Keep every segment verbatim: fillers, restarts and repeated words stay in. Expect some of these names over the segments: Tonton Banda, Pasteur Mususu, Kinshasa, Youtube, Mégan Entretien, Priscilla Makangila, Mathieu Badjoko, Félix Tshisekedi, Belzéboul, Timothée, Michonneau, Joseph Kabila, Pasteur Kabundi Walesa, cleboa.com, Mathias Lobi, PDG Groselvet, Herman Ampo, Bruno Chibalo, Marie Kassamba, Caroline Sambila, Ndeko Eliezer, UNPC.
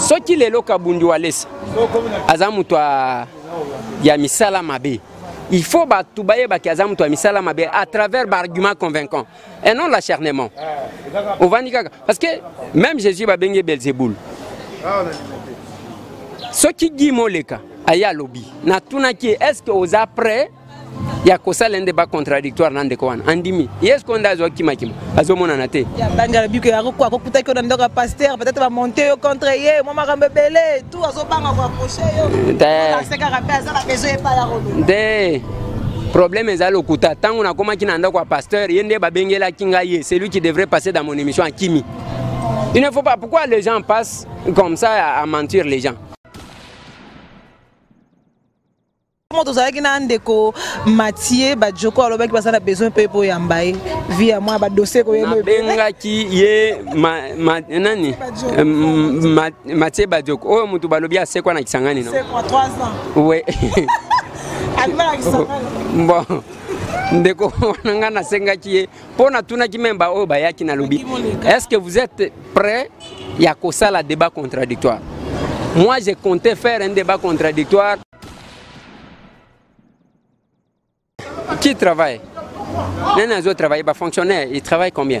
Ce qui est le Kabundi Walesa, Azamutoa Yamisala Mabé. Il faut batubaye bakazam toi misala mabe à travers d'arguments convaincants et non l'acharnement. On va dire parce que même Jésus va bengue Belzéboul. Ce qui dit moleka aya lobi na tunaki est-ce que aux après il y a que ça l'un débat contradictoire dans des coins. Andimi est-ce qu'on a zoki makim azomona na te. Ya banga bi que ako ako kuta ko ndoka pasteur peut-être va monter au contre hier mama rambelé tout azobanga va approcher yo. Ta se karape azala besoin pas la rodo. De problème ezalo kuta tangu na koma kinanda kwa pasteur yende ba bengela kinga ye c'est lui qui devrait passer dans mon émission en Kimi. Il ne faut pas pourquoi les gens passent comme ça à, à mentir les gens. Vous savez qu'il y a un déco, Mathieu, Badjoko, alors qu'il a besoin de pour Yambaye, via moi, Badossé, quoi. Benga qui est Nani Mathieu Badjoko. Oh, mon Toubalobia, c'est quoi, Nakisangani? C'est quoi, trois ans? Oui. Bon. Ndeko, on a un senga qui est. Pour nous, on a qui même Bao Bayaki na lobby. Est-ce que vous êtes prêts? Il y a que ça, le débat contradictoire. Moi, j'ai compté faire un débat contradictoire. Qui travaille? Les autres travaillent, les fonctionnaires, ils travaillent combien?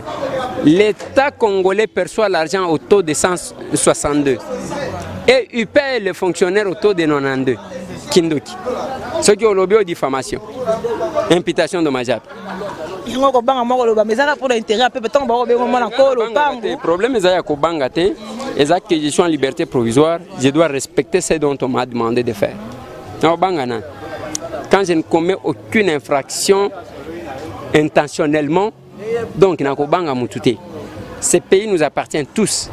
L'État congolais perçoit l'argent au taux de cent soixante-deux et il paye les fonctionnaires au taux de quatre-vingt-douze. Kindoki. Ceux qui ont lobby aux diffamations, imputation dommageable. Le problème est que je suis en liberté provisoire, je dois respecter ce dont on m'a demandé de faire. Quand je ne commets aucune infraction intentionnellement, donc Nakobanga Moutouté. Ce pays nous appartient tous.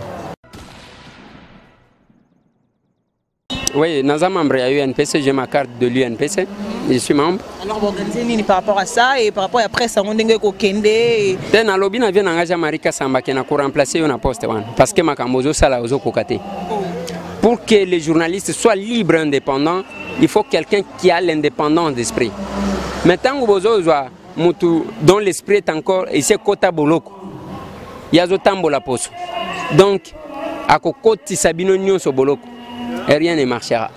Oui, nous sommes membres à U N P C, j'ai ma carte de l'U N P C, je suis membre. Alors, vous organisez par rapport à ça et par rapport à la presse, on a dit que dans le lobby, on vient engager Marie Kassamba qui a remplacé un poste parce que ma camozo sala ozo kokate. Pour que les journalistes soient libres et indépendants, il faut quelqu'un qui a l'indépendance d'esprit. Maintenant, dont l'esprit est encore, il sait Kota Boloko. Il y a Zotambo la pose. Donc, à Kokoti Sabino Nyon so Boloko, et rien ne marchera.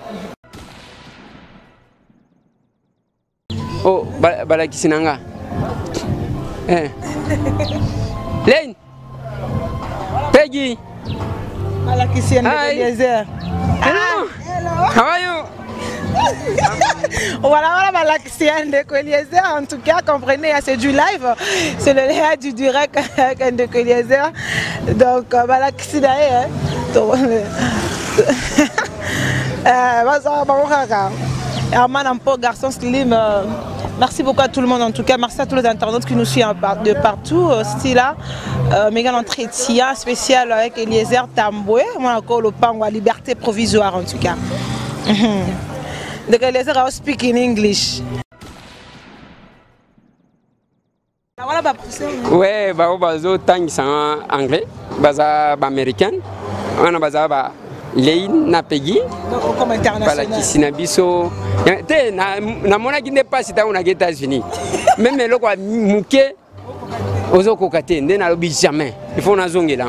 Oh, Balakisinanga. Lane Peggy Balakisinanga Eliezer. Hello. How are you? Voilà, voilà, la question Ndeko Eliezer. En tout cas, comprenez, c'est du live, c'est le lien du direct avec Ndeko Eliezer. Donc, voilà, qui c'est d'ailleurs. Herman Ampo, garçon slim. Merci beaucoup à tout le monde, en tout cas, merci à tous les internautes qui nous suivent de partout. C'est là, euh, méga entretien spécial avec Eliezer Tamboué. Moi, encore le pango à liberté provisoire, en tout cas. Donc Eliezer a speak in English. Voilà bah ouais bah bazo tang sang anglais baza américain on a baza ba lein na pegi comme international bala kisinabiso te na mona qui n'est pas si ta aux États-Unis même le quoi muke ozo kokate ndé na lobi jamais il faut na zongela.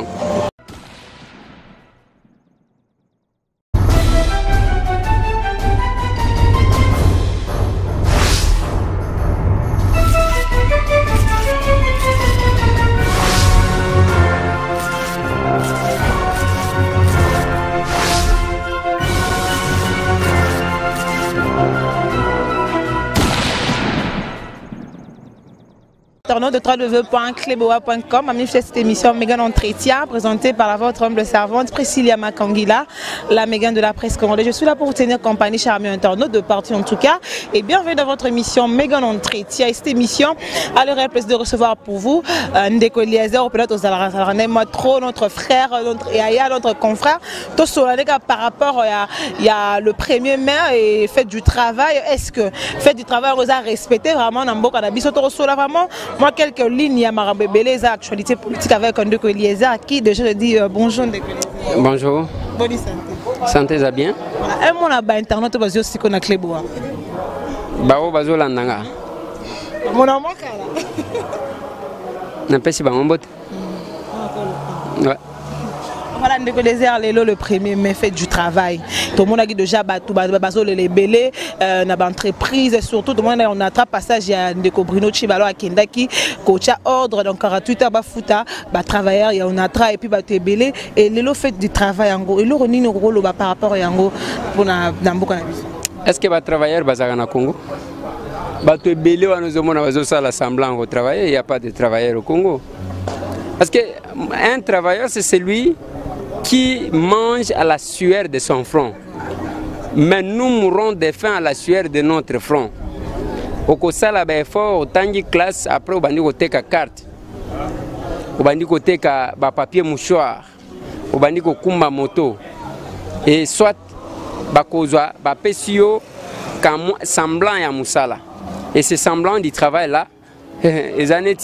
De www point cleboa point com a mis cette émission Mégan Entretien présentée par la votre humble servante Priscilla Makangila, la Mégane de la presse congolaise. Je suis là pour vous tenir compagnie, chers amis internautes de partout en tout cas, et bienvenue dans votre émission Mégan Entretien. Cette émission a le réel plaisir de recevoir pour vous Ndeko Eliezer, peut-être trop notre frère, notre yaya, notre confrère, tout cela par rapport à il y a le premier mai et fête du travail. Est-ce que fête du travail vous a respecté vraiment dans beaucoup d'habits vraiment? Moi, quelques lignes à Marabébélé, actualité politique avec Ndeko Eliezer, à qui déjà je dis euh, bonjour Ndeko Eliezer. Bonjour. Bonne santé. Santé, ça bien. Voilà, un mot là-bas, internaute, parce que aussi qu'on a cléboa. Bao, bazo l'andanga. Mon amour, là. N'empêche pas mon bot. Ouais. voilà Ndeko Eliezer le premier mai fait du travail. Tout le monde a dit déjà tout bazo les belé na entreprise surtout tout le monde on attrape passage à Ndeko Bruno Chibalo à Kendaki coacha ordre donc quarante-huit heures ba futa ba travailleur ya on attrape et puis ba tebelé et le fait du travail ngo et le roni rôle par rapport à yango pour na na mboka na biso. Est-ce que ba travailleur bazaka na Congo? Ba tebelé wa nous mona bazo sala semblant au travail, il n'y a pas de travailleurs au Congo. Parce qu'un travailleur, c'est celui qui mange à la sueur de son front. Mais nous mourons de faim à la sueur de notre front. Au Kosala, il faut que classe, après, on a une carte, on a un papier mouchoir, on a une moto. Et soit, on a un P C O semblant à Moussala. Et ce semblant du travail-là, les années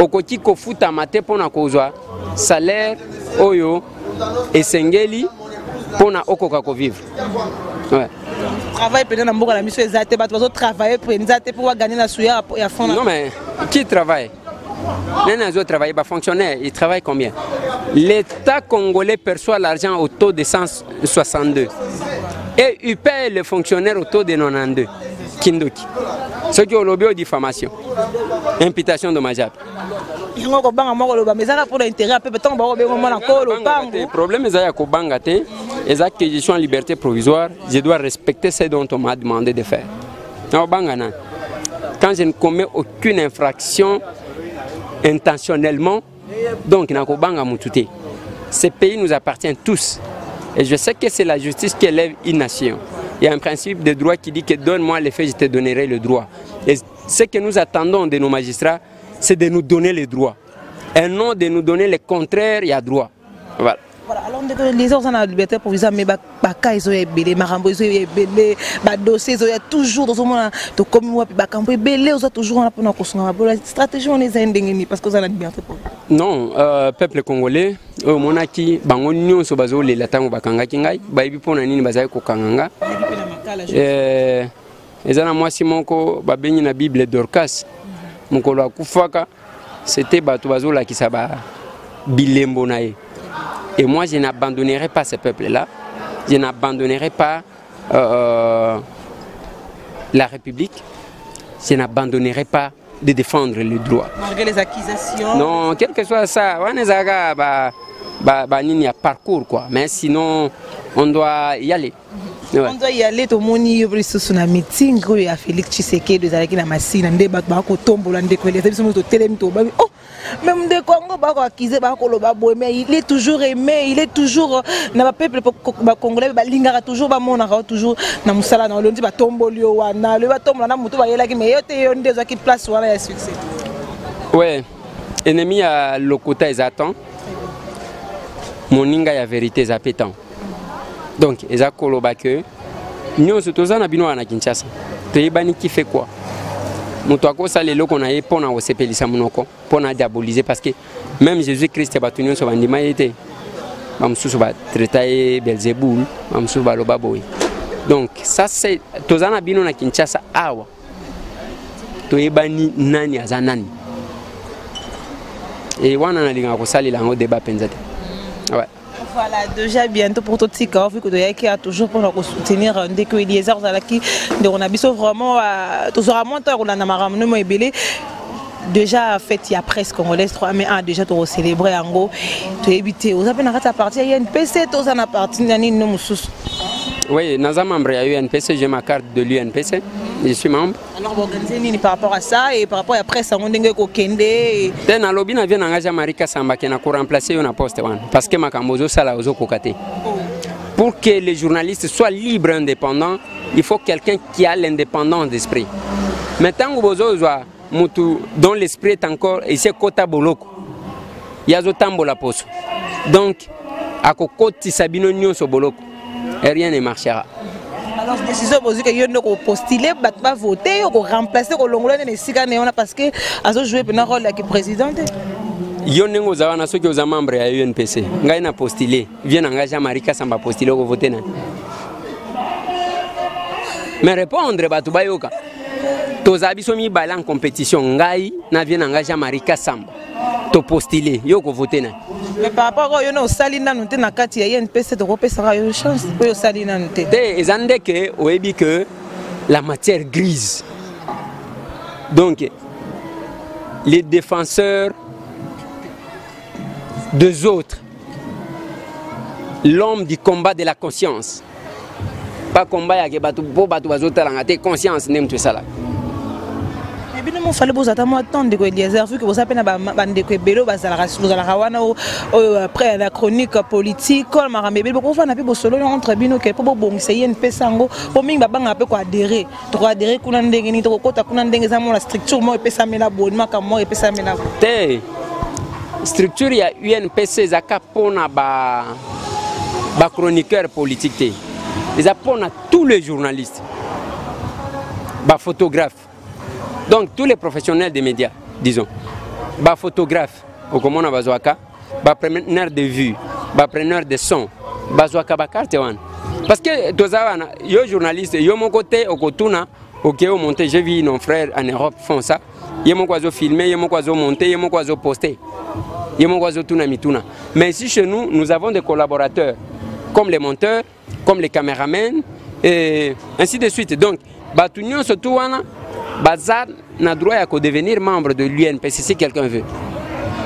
okoti kofuta mate pona kozwa salaire oyo esengeli pona okoka ko vivre. Ouais. Travail pendant na mboka la miso ezate ba tozo travailler pour nzate pour gagner na suya ya fond. Non mais qui travaille? Nana zo travaille ba fonctionnaire, il travaille combien? L'État congolais perçoit l'argent au taux de cent soixante-deux et il paye le fonctionnaire au taux de quatre-vingt-douze. Kindoki. Ce qui est au lobby de diffamation, imputation dommageable. Le problème est que les actes que je suis en liberté provisoire, je dois respecter ce dont on m'a demandé de faire. Quand je ne commets aucune infraction intentionnellement, donc ce pays nous appartient tous. Et je sais que c'est la justice qui élève une nation. Il y a un principe de droit qui dit que donne-moi les faits, je te donnerai le droit. Et ce que nous attendons de nos magistrats, c'est de nous donner le droit. Et non de nous donner le contraire, il y a droit. Voilà. Voilà, alors les gens ont la liberté pour dire mais baka ils ont ébélé, marambo ils ont ébélé, badossé ils ont toujours dans ce moment de comme moi puis baka ils ont ébélé, ils ont toujours en apprendre à consommer. La stratégie on est indéniable parce que ça n'a de bien fait pour. Non, euh, peuple congolais, au monaki, bango nyon so bazo le latango bakanga kingai, bayibi pona nini bazaye ko kanganga. Euh, ils ont moi Simon ko babenyi na Bible Dorcas, mukolo akufaka, c'était bato bazo la kisaba bilembo nae. Et moi, je n'abandonnerai pas ce peuple-là, je n'abandonnerai pas euh, la République, je n'abandonnerai pas de défendre le droit. Malgré les accusations. Non, quel que soit ça, il y a un parcours, quoi. Mais sinon, on doit y aller. Ouais. On doit y aller, tout le monde y ouvre sur un meeting, il y a Félix Tshisekedi, il y a des machines, il y a des bateaux, il y a des téléphones. Même des Congo, il est toujours aimé, il est toujours dans le peuple congolais, il est toujours dans le monde, toujours dans le salon, dans le monde, dans le monde, dans le monde, il y a des places où il y a succès. Oui, l'ennemi à l'Okota est attend, mon ninga est vérité, est appétant. Donc, ils ont coloba que nous sommes tous en abinois à Kinshasa. Tu qui fait quoi? Nous avons les locaux qu'on a eu pour nous séparer monoko, pour nous diaboliser parce que même Jésus-Christ est battu nous sur l'humanité. Nous sommes traités Belzéboul, nous sommes balobaboy. Donc, ça c'est tous en abinois à Kinshasa. Awa, tu es bani nani azanani. Et on a les gens qui sont les langues débat penzate. Ouais. Voilà, déjà bientôt pour tout ce qui est qui a toujours pour nous soutenir Ndeko Eliezer, on a vraiment toujours à monter, on a ramené mon ébélé. Déjà en fait il y a presque Congolais trois mai un déjà tu as célébré en gros, tu as évité. Vous avez à partir il y a U N P C, tu as appartenu à nous Mususu. Oui, nous sommes membres à U N P C, j'ai ma carte de l'U N P C, je suis membre. Alors vous organisez par rapport à ça et par rapport à la presse, on a des gens qui ont des gens. Dans le lobby, nous avons engagé Marie Kassamba qui a remplacé une poste parce que ma cambozo ça l'a osé cocater. Pour que les journalistes soient libres et indépendants, il faut quelqu'un qui a l'indépendance d'esprit. Maintenant, vous avez dont l'esprit est encore et c'est Kota Boloko. Il y a autant de la poste. Donc, à Kokoti Sabino Nyon Soboloko. Et rien ne marchera. Alors, je suis obligé que vous ne postulez pas, voter, vous remplacez le Congolais de Sikane parce que vous jouez un rôle de président. Vous ne pouvez pas dire que vous êtes membre à U N P C. Vous avez postulé. Vous avez engagé Marie Kassamba postuler pour voter. Mais répondre, vous avez dit que vous avez mis en compétition. Vous avez engagé Marie Kassamba. to postuler yoko voter na mais par rapport au yona osalina nous te na kati ya U N P C to repesera yo chance pour osalina nous te te ezande ke oebi que la matière grise. Donc les défenseurs des autres, l'homme du combat de la conscience, pas combat ya ke batu bo batu bazota la ngate conscience nem tu sala. Mais bien, il fallait vous attendre Ndeko Eliezer, vu que vous appelez Ndeko Bello, vous allez après la chronique politique, comme Marambe, pourquoi vous avez besoin de l'entre bino que pour bon essayer une pesango, pour ming babang un peu quoi adhérer, trois adhérer qu'on a dégainé, trois côtés qu'on a dégainé, ça la structure moi et puis ça met la bonne, moi comme moi et puis ça met la bonne. Structure il y a U N P C, ça capone à bas, bas chroniqueur politique, ça capone à tous les journalistes, bas photographes. Donc tous les professionnels des médias, disons, bah photographe, au comment on bazouaka, bah preneur de vue, bah preneur de son, bazouaka bah carte one. Parce que tous les journalistes, yo mon côté au Kotuna, ok au monté, j'ai vu nos frères en Europe font ça. Yo mon quoi zo filmer, yo mon quoi zo monter, yo mon quoi zo poster, yo mon quoi zo tuna mituna. Mais ici chez nous, nous avons des collaborateurs, comme les monteurs, comme les caméramans et ainsi de suite. Donc bah tout le surtout wana. Bazar n'a droit à devenir membre de l'U N P C si quelqu'un veut.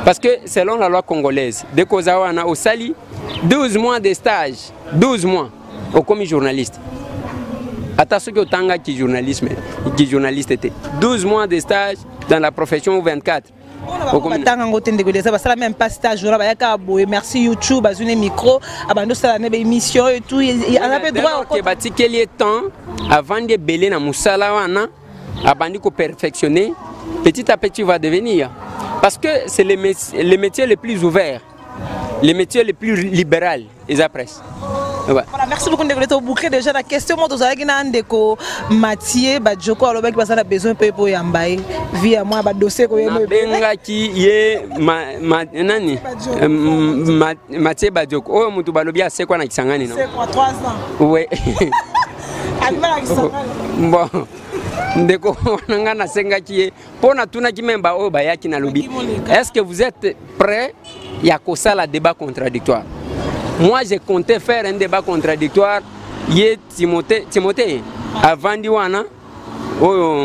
Parce que selon la loi congolaise, de Kozawana au Sali, douze mois de stage, douze mois au commis journaliste. Attention au tanga qui journalisme, qui journaliste était. douze mois de stage dans la profession vingt-quatre. Même pas stage merci YouTube, un micro, émission et tout. Il y a droit temps avant de béler na musalawana. Abandi ko perfectionner, petit à petit va devenir. Parce que c'est les métiers les plus ouverts, les métiers les plus libéraux, ils apprennent. Voilà, merci beaucoup de vous boucler déjà la question. Moi, vous avez dit que Mathieu, Badjoko, Alobek, vous avez besoin de pour Yambaye. Via moi, Bad dossier, vous avez besoin qui est Mathieu Badjoko. Oh, mon tout balobia, c'est quoi, Nakisangani? C'est quoi, trois ans? Oui. Bon. Ndeko nanga na senga kié pona tuna kimemba o bayaki na lobi. Est-ce que vous êtes prêts ya kosala débat contradictoire? Moi j'ai compté faire un débat contradictoire yé Timothée Timothée avandi wana o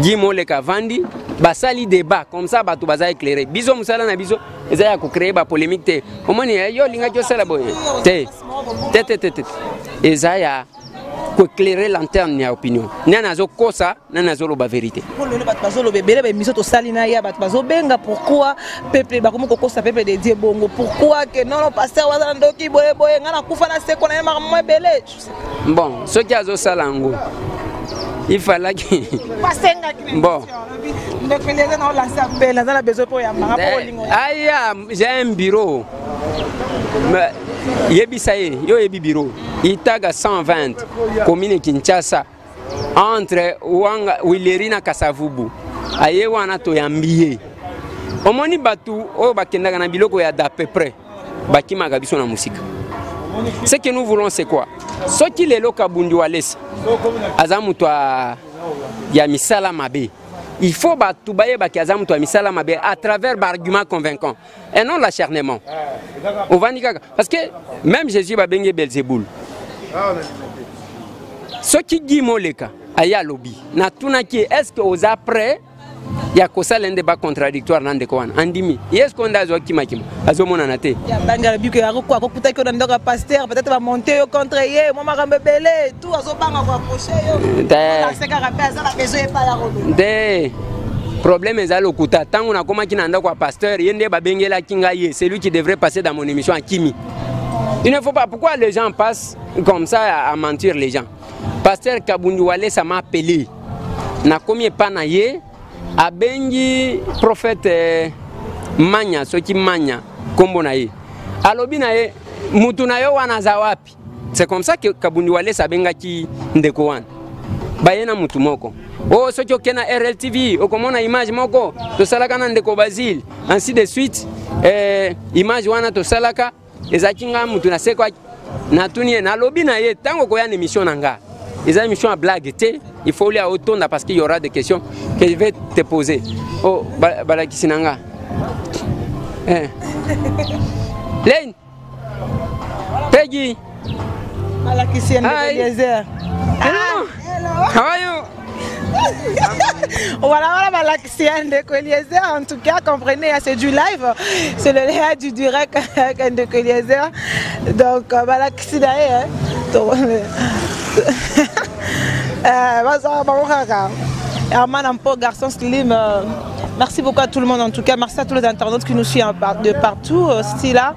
Gimoleka avandi basali débat comme ça batu baza éclairer. Bizo musala na bizo ezaya ko créer ba polémique té. Comment ni yo linga josala boye. Té té té té. Ezaya pour éclairer l'antenne de l'opinion. Nous avons cosa, nous avons la vérité. Pourquoi peuple pourquoi que non on bon, ce qui a salango. Il fallait que bon. Ah, j'ai un bureau. Yebisaye, yo yebi bureau. Itaga cent vingt, commune Kinshasa, entre Wanga Wilerina Kasavubu. Aye wana to yambiye. Omoni batu o bakenda kana biloko ya d'à peu près. Bakima gabiso na musique. Ce que nous voulons c'est quoi? Ce qui le loka Kabundi Walesa. Azamu to ya misala mabe. Il faut battre Bakazam to misala mabe à travers arguments convaincants et non l'acharnement. Parce que même Jésus va bengue Belzéboul. Ce qui dit Moleka, aya lobby. Natuna qui est-ce que aux après il y a que ça l'un débat contradictoire dans des coins. Andimi, est-ce qu'on a zoki makimo? Azomon anate. Il y a banga bu que quoi pour peut-être que dans pasteur peut-être va monter au contre hier, moi ma belle tout azobanga va approcher yo. Ça c'est carapé ça la maison est pas la robe. Des problèmes à l'okuta tant on a comment qui n'anda quoi pasteur, yende ba bengela kingaye, c'est lui qui devrait passer dans mon émission à Kimi. Il ne faut pas pourquoi les gens passent comme ça à, à mentir les gens. Pasteur Kabundi Walesa m'a appelé. Na combien pas naie Abengi prophète eh, Manya, ce qui Manya, Kombonaye. Alobinaye, Mutunayo Wanazawapi. C'est comme ça que Kabundi Walesa benga ki Ndekoan. Bayena Mutumoko. Oh, ce qui est na R L T V, oh, comment on a image Moko, to Salaka Ndeko Basil, ainsi de suite. Eh, image Wana to Salaka, Ezakinga Mutuna Sekwa, Natuni, Nalobinaye, Tango Koyan émission Nanga. Les émissions à blague, il faut aller à Otonda parce qu'il y aura des questions que je vais te poser. Oh, Balakisinanga, Eh. Lane. Peggy. Malakisi Eliezer. Hello. How are you? Voilà, voilà, Malakisi Ndeko Eliezer. En tout cas, comprenez, c'est du live. C'est le live du direct avec Ndeko Eliezer. Donc, Malakisi d'ailleurs. Herman Ampo, garçon slim. Merci beaucoup à tout le monde en tout cas, merci à tous les internautes qui nous suivent de partout. Stila,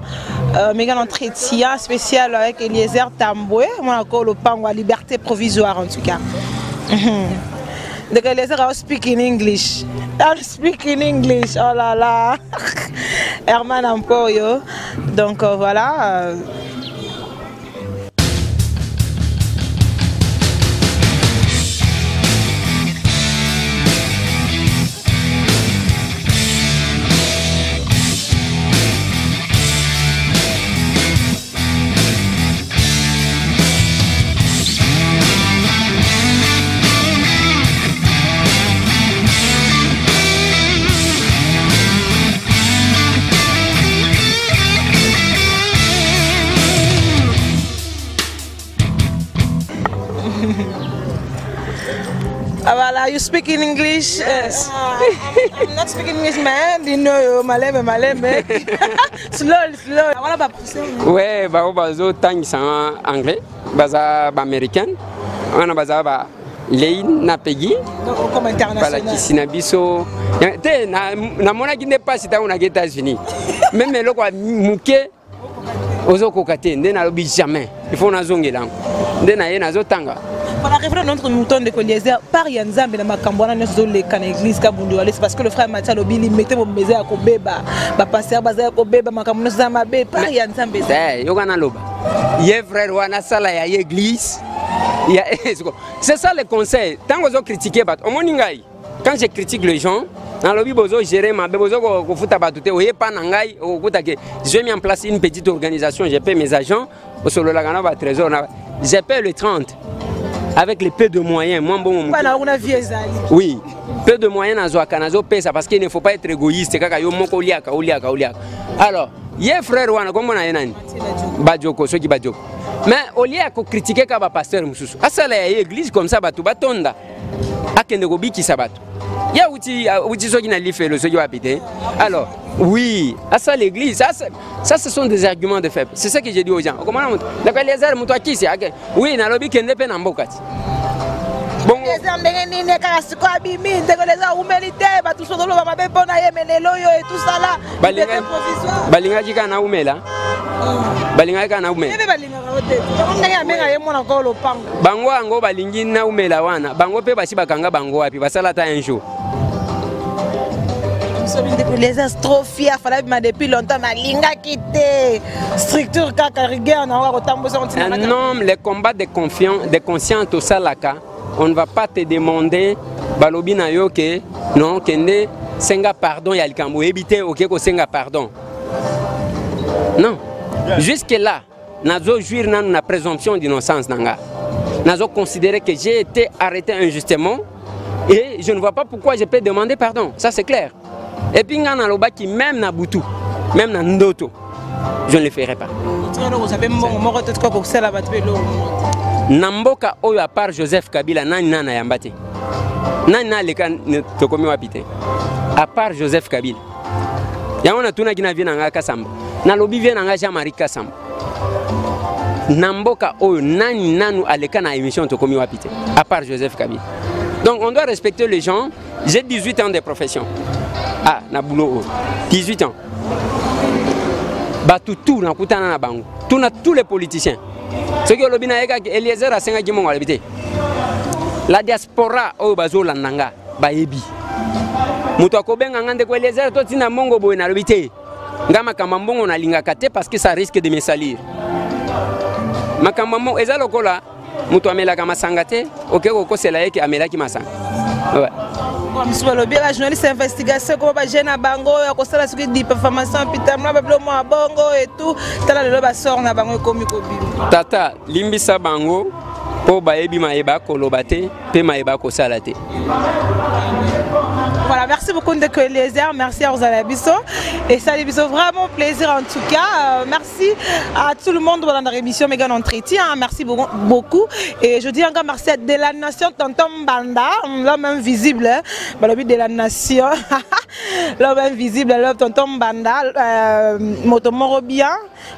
euh, méga entretien spécial avec Eliezer Tamboué, on a encore le pango à liberté provisoire en tout cas. Donc Eliezer, I speak in English. I speak in English, oh là là. Herman Ampo, yo. Donc euh, voilà. Euh... Are you speaking English? Yes. Uh, I'm, I'm not speaking English, man. You know, malem, malem. Slow, slow. Voilà, bah pousser. Ouais, bah au bazo, tang sans anglais, baza bah américaine. On a baza bah Leine, Napegi. Donc comme international. Voilà, qui sinabiso. T'es na na mona qui n'est pas si t'as on a été États-Unis. Même les locaux mouké, ozo kokate, n'est na l'objet jamais. Il faut na zonge là. N'est na y na zo tanga. On a référé notre mouton de Eliezer par Yanzambe, c'est parce que le frère Mathias Lobi mettait mon baiser à Kobeba, passer à Baza Kobeba, ma Kambonabe, par Yanzambe. Il y a frère Wana Sala, il y a église. C'est ça le conseil. Tant que vous critiquez, quand je critique les gens, dans le bozo gérer ma bozo ko futa batute oyé pa nangai okuta ke j'ai mis en place une petite organisation, j'ai payé mes agents au solo la gana ba trésor, j'ai payé le trente. Avec les peu de moyens, moi bon. Oui, peu de moyens à Zoakanazo pèse parce qu'il ne faut pas être égoïste. Alors, il y a frère Wana, comment on a un Badjoko, ceux qui Badjoko. Mais au lieu de critiquer le pasteur Mususu, il y a une église comme ça, il y a une église qui s'abat. Il y a des gens qui n'ont pas fait le soyo habité. Alors, oui, ça l'église, ça, ça ce sont des arguments de faible. C'est ça que j'ai dit aux gens. Comment on d'accord les armes toi qui c'est oui, na lobby qui n'est pas en bocat. Bon, les armes ni ne casse quoi bimi, c'est que les armes humanité va tout sur le va pas bon à yemenelo et tout ça là. Balinga provisoire. Balinga qui kana umela. Balinga kana umela. Mais balinga rote. On n'a menga yemo na ko lo pango. Bango ango balingi na umela wana. Bango pe basi bakanga bango api basala ta un jour. Les astrophies, depuis longtemps, ma linga quitté. Structure, rigueur, un homme, les combats de confiance, de conscience au salaka, on ne va pas te demander, balobina yo que non, kende, senga pardon, yalkambo, éviter ok ko senga pardon. Non, jusque là, nazo jouir nan na présomption d'innocence nanga. Nazo considérer que j'ai été arrêté injustement et je ne vois pas pourquoi je peux demander pardon. Ça c'est clair. Et puis, il y a un loba qui, même dans Boutou, même dans Ndoto, je ne le ferai pas. Namboka Oyo, à part Joseph Kabila, Nana Yambate. Nana Lekan Tokomi Wapite. À part Joseph Kabila. Il y a un autre qui vient à Marie Kassamba. Nalobi vient à Marie Kassamba. Namboka Oyo, Nana Lekan à émission Tokomi Wapite. À part Joseph Kabila. Donc, on doit respecter les gens. J'ai dix-huit ans de profession. Ah, na boulot dix-huit ans. Bah tout tout, na bango. Tout na tous les politiciens. Ce qui lobby na eka Eliezer a cinq ans habité. La diaspora au bazo landanga, ba ebi. Muto akobenga ngande ko Eliezer to tina mongo boy na habité. Ngama kamambongo na linga kate parce que ça risque de me salir. Makamamo ezalokola muto amela kama sangate, okeko kosela yake amela ki masanga. Monsieur le bien journaliste investigation comme pas jeune à bango ya kosala ce qui dit performance putain moi peuple moi bango et tout tala le ba sort na bango komi kobilo tata limbisa bango po ba ebi maeba kolobate pe maeba kosalate Voilà, merci beaucoup Ndeko Eliezer, merci à Ozalabiso et ça Salabiso, vraiment plaisir en tout cas. Euh, merci à tout le monde pour la émission Mégan Entretien, merci beaucoup. Et je dis encore merci à de la nation Tonton Banda, l'homme invisible, bah, le but de la nation, l'homme invisible, l'homme Tonton Banda, euh, Motomoro bien,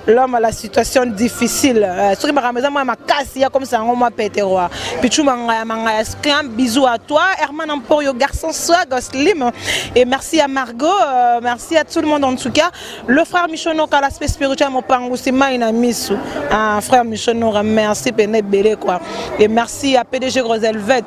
l'homme à la situation difficile. Sur ma maison, ma casse, il y a comme ça, on m'a pété roi. Puis tu m'as un bisou à toi, Herman Ampo, garçon swag, slim. Et merci à Margot, euh, merci à tout le monde en tout cas. Le frère Michonneau, qui a l'aspect spirituel, mon père, c'est Maïnamisu. Un frère Michonneau, merci, Péné Bélé, quoi. Et merci à P D G Groselvet,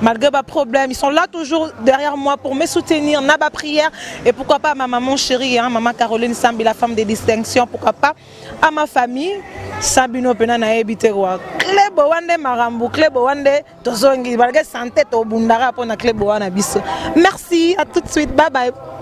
malgré mes problèmes, ils sont là toujours derrière moi pour me soutenir, n'a pas prière. Et pourquoi pas à ma maman chérie, hein, maman Caroline Sambila, la femme des distinctions, pourquoi pas à ma famille. Sabino Penana Ebitewa, Cleboa Marambo, Cleboa Tozongi, Balga Santé, Obundara, Pona Cleboa Nabiso. Merci, à tout de suite, bye bye.